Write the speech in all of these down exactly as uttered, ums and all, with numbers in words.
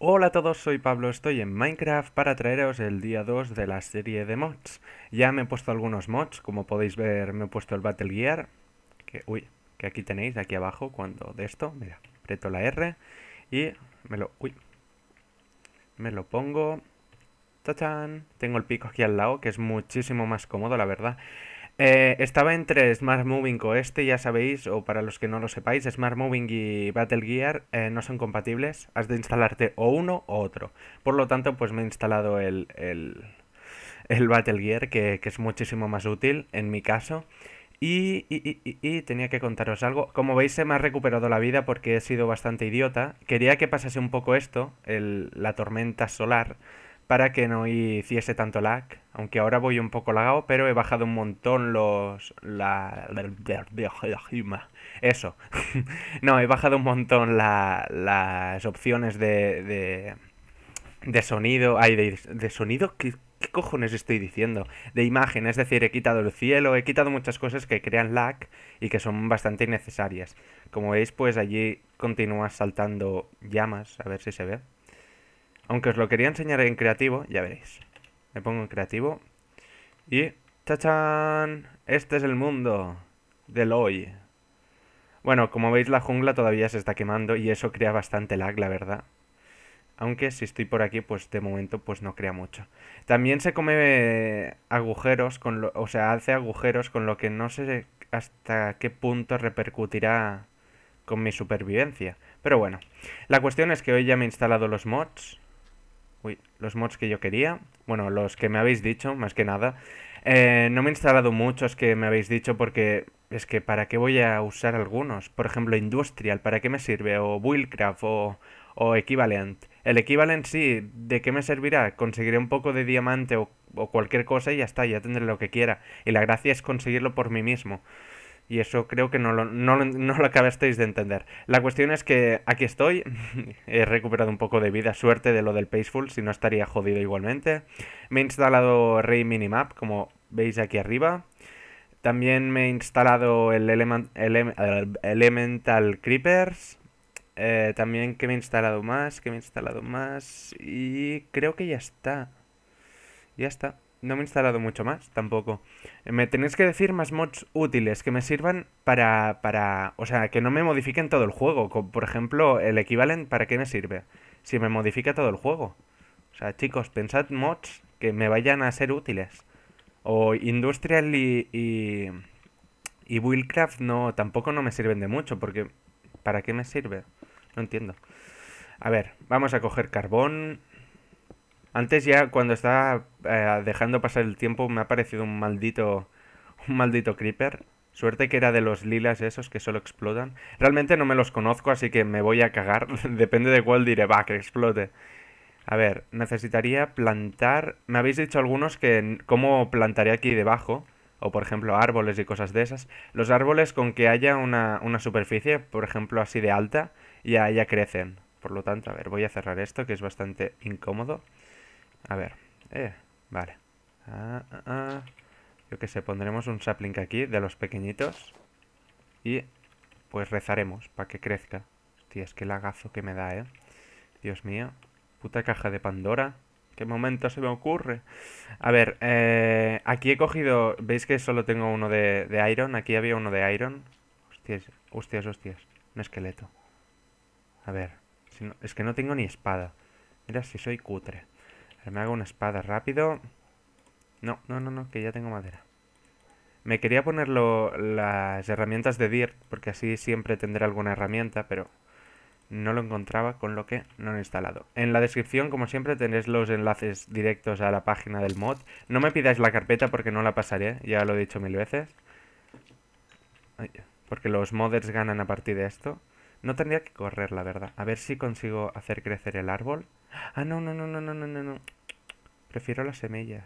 Hola a todos, soy Pablo, estoy en Minecraft para traeros el día dos de la serie de mods. Ya me he puesto algunos mods, como podéis ver me he puesto el Battle Gear, que, uy, que aquí tenéis, aquí abajo, cuando de esto, mira, aprieto la R y me lo, uy, me lo pongo, tachan, tengo el pico aquí al lado, que es muchísimo más cómodo, la verdad. Eh, estaba entre Smart Moving o este, ya sabéis, o para los que no lo sepáis, Smart Moving y Battle Gear eh, no son compatibles. Has de instalarte o uno o otro. Por lo tanto, pues me he instalado el, el, el Battle Gear, que, que es muchísimo más útil en mi caso. Y, y, y, y tenía que contaros algo. Como veis, se me ha recuperado la vida porque he sido bastante idiota. Quería que pasase un poco esto, el, la tormenta solar, para que no hiciese tanto lag, aunque ahora voy un poco lagado, pero he bajado un montón los... la... eso. No, he bajado un montón la, las opciones de, de... de sonido... ay, de, de sonido... ¿Qué, ¿qué cojones estoy diciendo? De imagen, es decir, he quitado el cielo, he quitado muchas cosas que crean lag y que son bastante innecesarias. Como veis, pues allí continúa saltando llamas, a ver si se ve. Aunque os lo quería enseñar en creativo, ya veréis. Me pongo en creativo. Y... ¡tachán! Este es el mundo del hoy. Bueno, como veis la jungla todavía se está quemando y eso crea bastante lag, la verdad. Aunque si estoy por aquí, pues de momento pues no crea mucho. También se come agujeros, con lo, o sea, hace agujeros con lo que no sé hasta qué punto repercutirá con mi supervivencia. Pero bueno, la cuestión es que hoy ya me he instalado los mods. Uy, los mods que yo quería. Bueno, los que me habéis dicho, más que nada. Eh, no me he instalado muchos que me habéis dicho porque... es que ¿para qué voy a usar algunos? Por ejemplo, Industrial, ¿para qué me sirve? O Buildcraft, o, o Equivalent. El Equivalent sí, ¿de qué me servirá? Conseguiré un poco de diamante o, o cualquier cosa y ya está, ya tendré lo que quiera. Y la gracia es conseguirlo por mí mismo. Y eso creo que no lo, no, lo, no lo acabasteis de entender. La cuestión es que aquí estoy. He recuperado un poco de vida. Suerte de lo del Peaceful, si no estaría jodido igualmente. Me he instalado Rey Minimap, como veis aquí arriba. También me he instalado el, Element, ele, el Elemental Creepers. Eh, también que me he instalado más, que me he instalado más. Y creo que ya está. Ya está. No me he instalado mucho más, tampoco. Me tenéis que decir más mods útiles que me sirvan para... para o sea, que no me modifiquen todo el juego. Como, por ejemplo, el Equivalent, ¿para qué me sirve? Si me modifica todo el juego. O sea, chicos, pensad mods que me vayan a ser útiles. O Industrial y... y, y Buildcraft no, tampoco no me sirven de mucho, porque... ¿para qué me sirve? No entiendo. A ver, vamos a coger carbón... Antes ya, cuando estaba eh, dejando pasar el tiempo, me ha parecido un maldito un maldito creeper. Suerte que era de los lilas esos que solo explotan. Realmente no me los conozco, así que me voy a cagar. Depende de cuál diré, va, que explote. A ver, necesitaría plantar... Me habéis dicho algunos que cómo plantaré aquí debajo. O, por ejemplo, árboles y cosas de esas. Los árboles con que haya una, una superficie, por ejemplo, así de alta, ya, ya crecen. Por lo tanto, a ver, voy a cerrar esto, que es bastante incómodo. A ver, eh, vale. Ah, ah, ah. Yo qué sé, pondremos un sapling aquí de los pequeñitos. Y pues rezaremos para que crezca. Hostia, es que lagazo que me da, eh. Dios mío. Puta caja de Pandora. ¿Qué momento se me ocurre? A ver, eh, aquí he cogido... ¿Veis que solo tengo uno de, de iron? Aquí había uno de iron. Hostias, hostias, hostias. Un esqueleto. A ver, si no, es que no tengo ni espada. Mira si soy cutre. Me hago una espada rápido. No, no, no, no, que ya tengo madera. Me quería poner lo, las herramientas de Dirt, porque así siempre tendré alguna herramienta, pero no lo encontraba, con lo que no lo he instalado. En la descripción, como siempre, tendréis los enlaces directos a la página del mod. No me pidáis la carpeta porque no la pasaré, ya lo he dicho mil veces. Ay, porque los modders ganan a partir de esto. No tendría que correr, la verdad. A ver si consigo hacer crecer el árbol. Ah, no, no, no, no, no, no, no. Prefiero las semillas.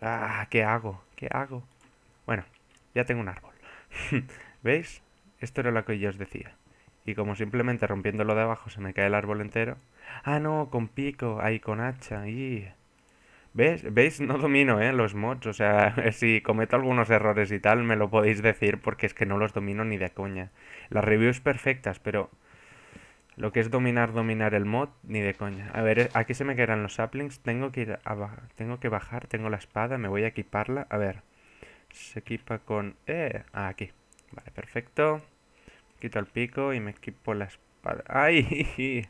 Ah, ¿qué hago? ¿Qué hago? Bueno, ya tengo un árbol. ¿Veis? Esto era lo que yo os decía. Y como simplemente rompiéndolo de abajo se me cae el árbol entero. Ah, no, con pico, ahí con hacha. Y... ¿Ves? ¿Veis? No domino, ¿eh? Los mods. O sea, si cometo algunos errores y tal, me lo podéis decir porque es que no los domino ni de coña. Las reviews perfectas, pero... Lo que es dominar, dominar el mod, ni de coña. A ver, aquí se me quedan los saplings. Tengo que ir a bajar. Tengo que bajar. Tengo la espada. Me voy a equiparla. A ver. Se equipa con... Eh, ah, aquí. Vale, perfecto. Quito el pico y me equipo la espada. ¡Ay!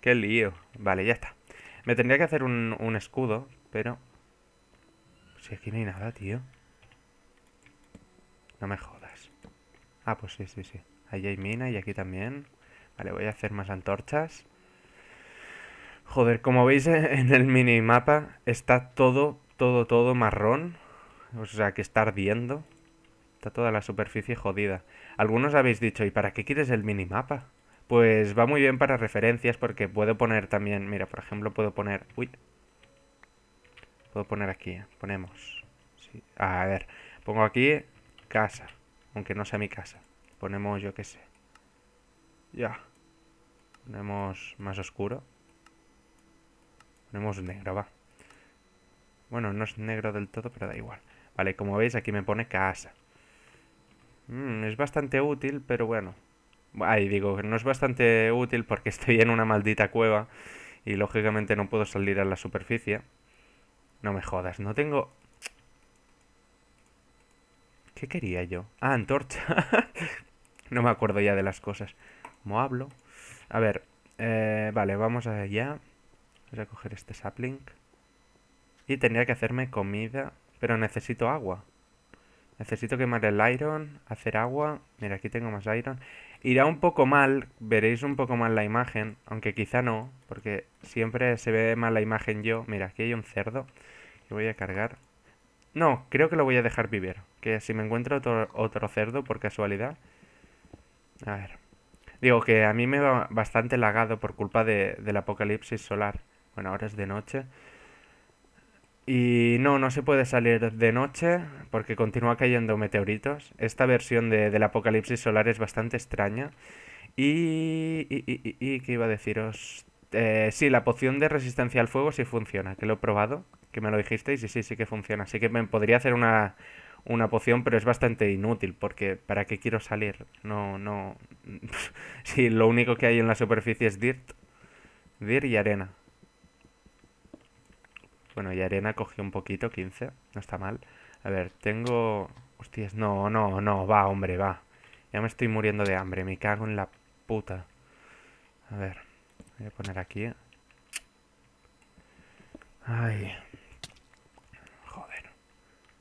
¡Qué lío! Vale, ya está. Me tendría que hacer un, un escudo, pero... Si aquí no hay nada, tío. No me jodas. Ah, pues sí, sí, sí. Ahí hay mina y aquí también. Vale, voy a hacer más antorchas. Joder, como veis en el minimapa está todo, todo, todo marrón. O sea, que está ardiendo. Está toda la superficie jodida. Algunos habéis dicho, ¿y para qué quieres el minimapa? Pues va muy bien para referencias porque puedo poner también... Mira, por ejemplo, puedo poner... Uy. Puedo poner aquí. ¿eh? Ponemos... Sí. Ah, a ver. Pongo aquí casa. Aunque no sea mi casa. Ponemos, yo qué sé. Ya. Ponemos más oscuro. Ponemos negro, va. Bueno, no es negro del todo, pero da igual. Vale, como veis aquí me pone casa. Mm, es bastante útil, pero bueno. Ahí digo, no es bastante útil porque estoy en una maldita cueva. Y lógicamente no puedo salir a la superficie. No me jodas, no tengo... ¿Qué quería yo? Ah, antorcha. No me acuerdo ya de las cosas. ¿Cómo hablo? A ver, eh, vale, vamos allá. Voy a coger este sapling. Y tendría que hacerme comida. Pero necesito agua. Necesito quemar el iron. Hacer agua. Mira, aquí tengo más iron. Irá un poco mal. Veréis un poco mal la imagen. Aunque quizá no. Porque siempre se ve mal la imagen yo. Mira, aquí hay un cerdo. Que voy a cargar. No, creo que lo voy a dejar vivir. Que si me encuentro otro, otro cerdo por casualidad. A ver. Digo que a mí me va bastante lagado por culpa de, del apocalipsis solar. Bueno, ahora es de noche. Y no, no se puede salir de noche porque continúa cayendo meteoritos. Esta versión de, del apocalipsis solar es bastante extraña. Y... y, y, y ¿qué iba a deciros? Eh, sí, la poción de resistencia al fuego sí funciona. Que lo he probado, que me lo dijisteis y sí, sí que funciona. Así que me podría hacer una... una poción, pero es bastante inútil porque ¿para qué quiero salir? No, no... Si lo único que hay en la superficie es dirt. Dirt y arena. Bueno, y arena cogí un poquito, quince. No está mal. A ver, tengo... Hostias, no, no, no, va, hombre, va. Ya me estoy muriendo de hambre, me cago en la puta. A ver, voy a poner aquí. Ay...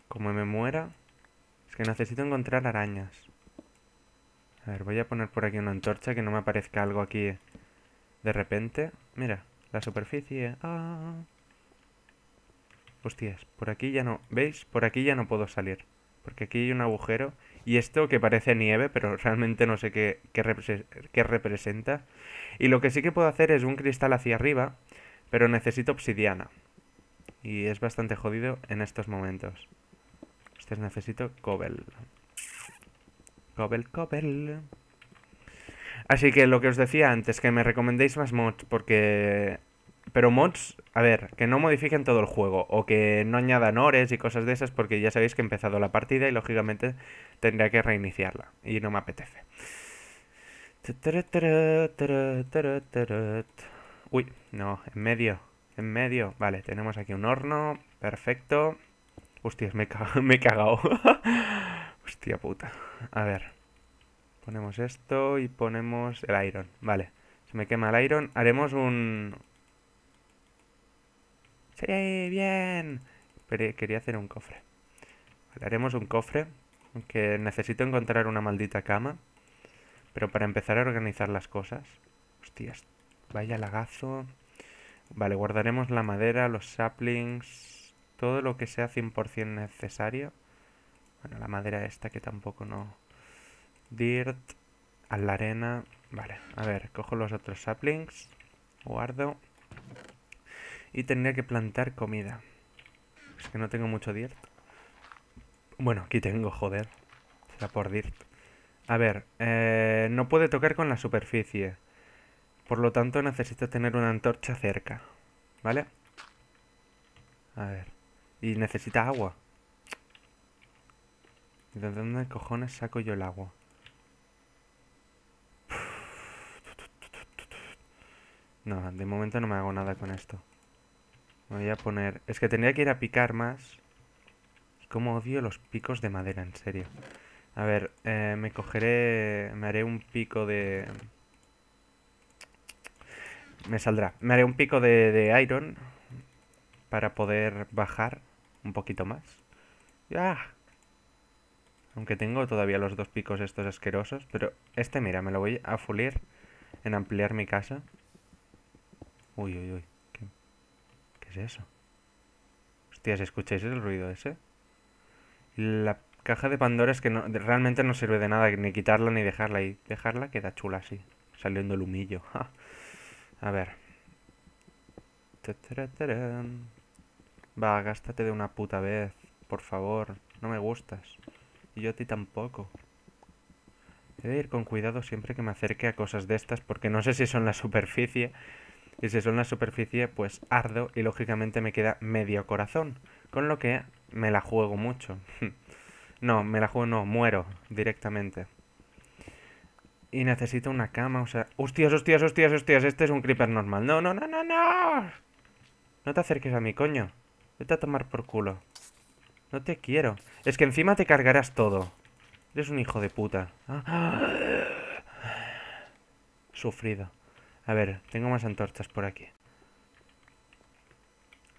Como me muera... Es que necesito encontrar arañas. A ver, voy a poner por aquí una antorcha que no me aparezca algo aquí de repente. Mira, la superficie... Ah. Hostias, por aquí ya no... ¿Veis? Por aquí ya no puedo salir. Porque aquí hay un agujero. Y esto que parece nieve, pero realmente no sé qué, qué, repre- qué representa. Y lo que sí que puedo hacer es un cristal hacia arriba, pero necesito obsidiana. Y es bastante jodido en estos momentos. Necesito cobel. Cobel, cobel. Así que lo que os decía antes, que me recomendéis más mods, porque... Pero mods, a ver, que no modifiquen todo el juego, o que no añadan ores y cosas de esas, porque ya sabéis que he empezado la partida y lógicamente tendría que reiniciarla, y no me apetece. Uy, no, en medio, en medio. Vale, tenemos aquí un horno, perfecto. Hostias, me he cagado. Me he cagado. Hostia puta. A ver. Ponemos esto y ponemos el iron. Vale. Se me quema el iron. Haremos un... ¡Sí! ¡Bien! Pero quería hacer un cofre. Vale, haremos un cofre. Aunque necesito encontrar una maldita cama. Pero para empezar a organizar las cosas. Hostias. Vaya lagazo. Vale, guardaremos la madera, los saplings... Todo lo que sea cien por cien necesario. Bueno, la madera esta que tampoco no... Dirt. A la arena. Vale, a ver, cojo los otros saplings. Guardo. Y tendría que plantar comida. Es que no tengo mucho dirt. Bueno, aquí tengo, joder. Será por dirt. A ver, eh, no puede tocar con la superficie. Por lo tanto necesito tener una antorcha cerca. ¿Vale? A ver... Y necesita agua. ¿Y de dónde cojones saco yo el agua? No, de momento no me hago nada con esto. Voy a poner... Es que tendría que ir a picar más. Como odio los picos de madera, en serio. A ver, eh, me cogeré... Me haré un pico de... Me saldrá. Me haré un pico de, de iron para poder bajar un poquito más. ¡Ah! Aunque tengo todavía los dos picos estos asquerosos, pero este, mira, me lo voy a fulir en ampliar mi casa. Uy, uy, uy. ¿Qué, qué es eso? Hostias, ¿escucháis el ruido ese? La caja de Pandora es que no, realmente no sirve de nada, ni quitarla ni dejarla ahí. Dejarla queda chula así, saliendo el humillo. Ja. A ver. Va, gástate de una puta vez, por favor. No me gustas. Y yo a ti tampoco. He de ir con cuidado siempre que me acerque a cosas de estas, porque no sé si son la superficie. Y si son la superficie, pues ardo y lógicamente me queda medio corazón. Con lo que me la juego mucho. No, me la juego no, muero directamente. Y necesito una cama, o sea... ¡Hostias, hostias, hostias, hostias! Este es un creeper normal. ¡No, no, no, no, no! No te acerques a mí, coño. Vete a tomar por culo. No te quiero. Es que encima te cargarás todo. Eres un hijo de puta. Ah. Sufrido. A ver, tengo más antorchas por aquí.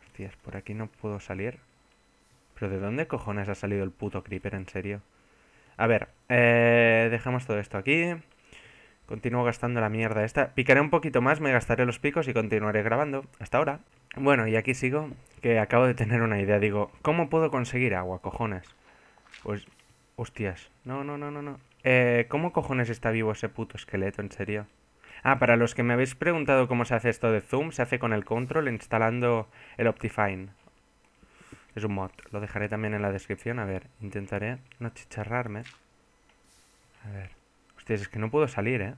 Hostias, por aquí no puedo salir. Pero ¿de dónde cojones ha salido el puto creeper, en serio? A ver, eh, dejamos todo esto aquí. Continúo gastando la mierda esta. Picaré un poquito más, me gastaré los picos y continuaré grabando. Hasta ahora. Bueno, y aquí sigo, que acabo de tener una idea. Digo, ¿cómo puedo conseguir agua, cojones? Pues, hostias. No, no, no, no, no. Eh, ¿cómo cojones está vivo ese puto esqueleto, en serio? Ah, para los que me habéis preguntado cómo se hace esto de zoom, se hace con el control instalando el Optifine. Es un mod. Lo dejaré también en la descripción. A ver, intentaré no chicharrarme. A ver. Hostias, es que no puedo salir, ¿eh?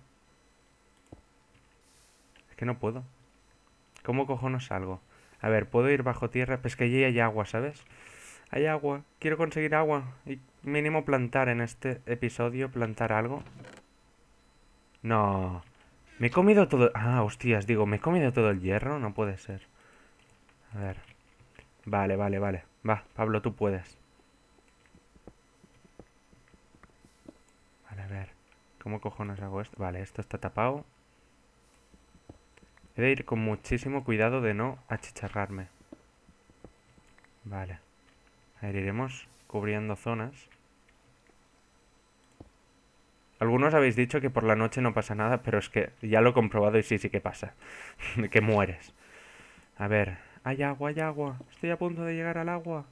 Es que no puedo. ¿Cómo cojones salgo? A ver, ¿puedo ir bajo tierra? Pues que allí hay agua, ¿sabes? Hay agua. Quiero conseguir agua. Y mínimo plantar en este episodio. Plantar algo. No. Me he comido todo... Ah, hostias, digo, ¿me he comido todo el hierro? No puede ser. A ver. Vale, vale, vale. Va, Pablo, tú puedes. Vale, a ver. ¿Cómo cojones hago esto? Vale, esto está tapado. He de ir con muchísimo cuidado de no achicharrarme. Vale. A ver, iremos cubriendo zonas. Algunos habéis dicho que por la noche no pasa nada, pero es que ya lo he comprobado y sí, sí que pasa. Que mueres. A ver. Hay agua, hay agua. Estoy a punto de llegar al agua.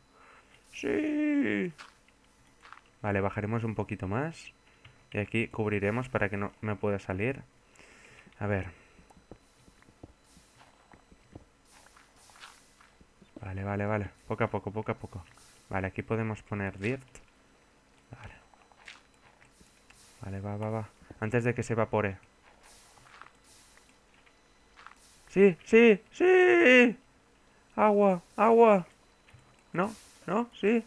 ¡Sí! Vale, bajaremos un poquito más. Y aquí cubriremos para que no me pueda salir. A ver... Vale, vale, vale. Poco a poco, poco a poco. Vale, aquí podemos poner dirt. Vale. Vale, va, va, va. Antes de que se evapore. ¡Sí, sí, sí! ¡Agua, agua! ¿No? ¿No? ¿Sí?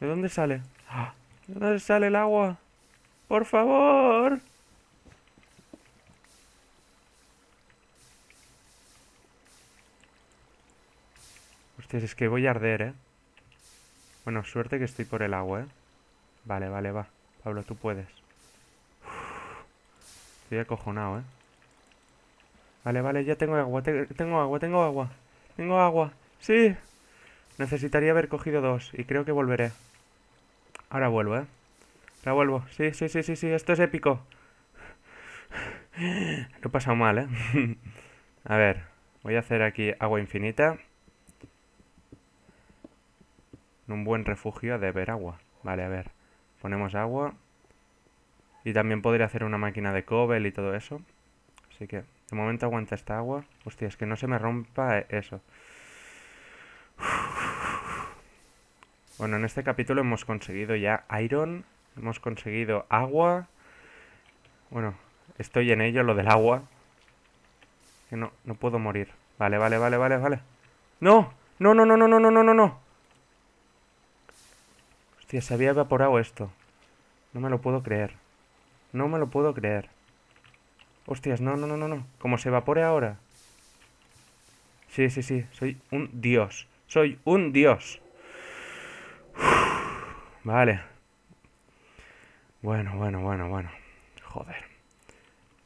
¿De dónde sale? ¿De dónde sale el agua? ¡Por favor! Es que voy a arder, ¿eh? Bueno, suerte que estoy por el agua, ¿eh? Vale, vale, va. Pablo, tú puedes. Uf, estoy acojonado, ¿eh? Vale, vale, ya tengo agua. Te tengo agua, tengo agua. Tengo agua. ¡Sí! Necesitaría haber cogido dos. Y creo que volveré. Ahora vuelvo, ¿eh? Ahora vuelvo. Sí, sí, sí, sí, sí. Esto es épico. Lo he pasado mal, ¿eh? A ver. Voy a hacer aquí agua infinita. Un buen refugio de ver agua. Vale, a ver. Ponemos agua. Y también podría hacer una máquina de cobel y todo eso. Así que, de momento aguanta esta agua. Hostia, es que no se me rompa eso. Bueno, en este capítulo hemos conseguido ya iron. Hemos conseguido agua. Bueno, estoy en ello, lo del agua. Que no, no puedo morir. Vale, vale, vale, vale, vale. ¡No! ¡No, no, no, no, no, no, no, no! Hostia, se había evaporado esto. No me lo puedo creer. No me lo puedo creer. Hostias, no, no, no, no, no. Como se evapore ahora. Sí, sí, sí. Soy un dios. Soy un dios. Uf, vale. Bueno, bueno, bueno, bueno. Joder.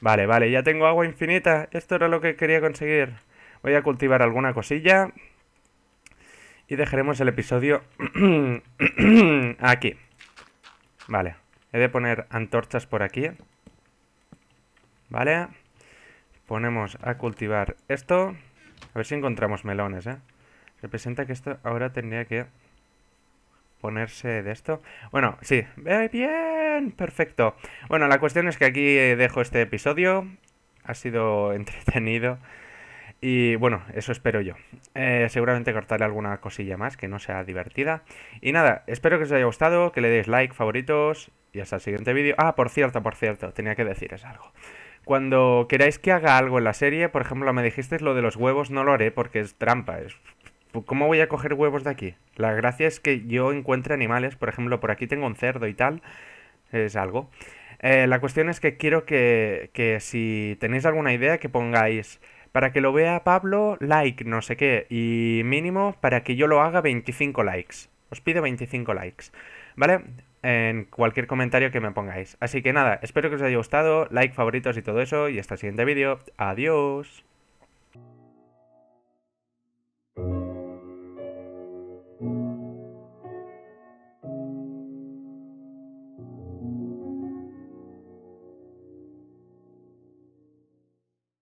Vale, vale. Ya tengo agua infinita. Esto era lo que quería conseguir. Voy a cultivar alguna cosilla. Y dejaremos el episodio aquí. Vale. He de poner antorchas por aquí. Vale. Ponemos a cultivar esto. A ver si encontramos melones, ¿eh? Representa que esto ahora tendría que ponerse de esto. Bueno, sí. Bien, perfecto. Bueno, la cuestión es que aquí dejo este episodio. Ha sido entretenido. Y bueno, eso espero yo. Eh, seguramente cortaré alguna cosilla más que no sea divertida. Y nada, espero que os haya gustado, que le deis like, favoritos y hasta el siguiente vídeo. Ah, por cierto, por cierto, tenía que deciros algo. Cuando queráis que haga algo en la serie, por ejemplo, me dijisteis lo de los huevos, no lo haré porque es trampa. Es... ¿Cómo voy a coger huevos de aquí? La gracia es que yo encuentre animales, por ejemplo, por aquí tengo un cerdo y tal, es algo. Eh, la cuestión es que quiero que, que si tenéis alguna idea que pongáis... Para que lo vea Pablo, like, no sé qué. Y mínimo, para que yo lo haga, veinticinco likes. Os pido veinticinco likes, ¿vale? En cualquier comentario que me pongáis. Así que nada, espero que os haya gustado. Like, favoritos y todo eso. Y hasta el siguiente vídeo. Adiós.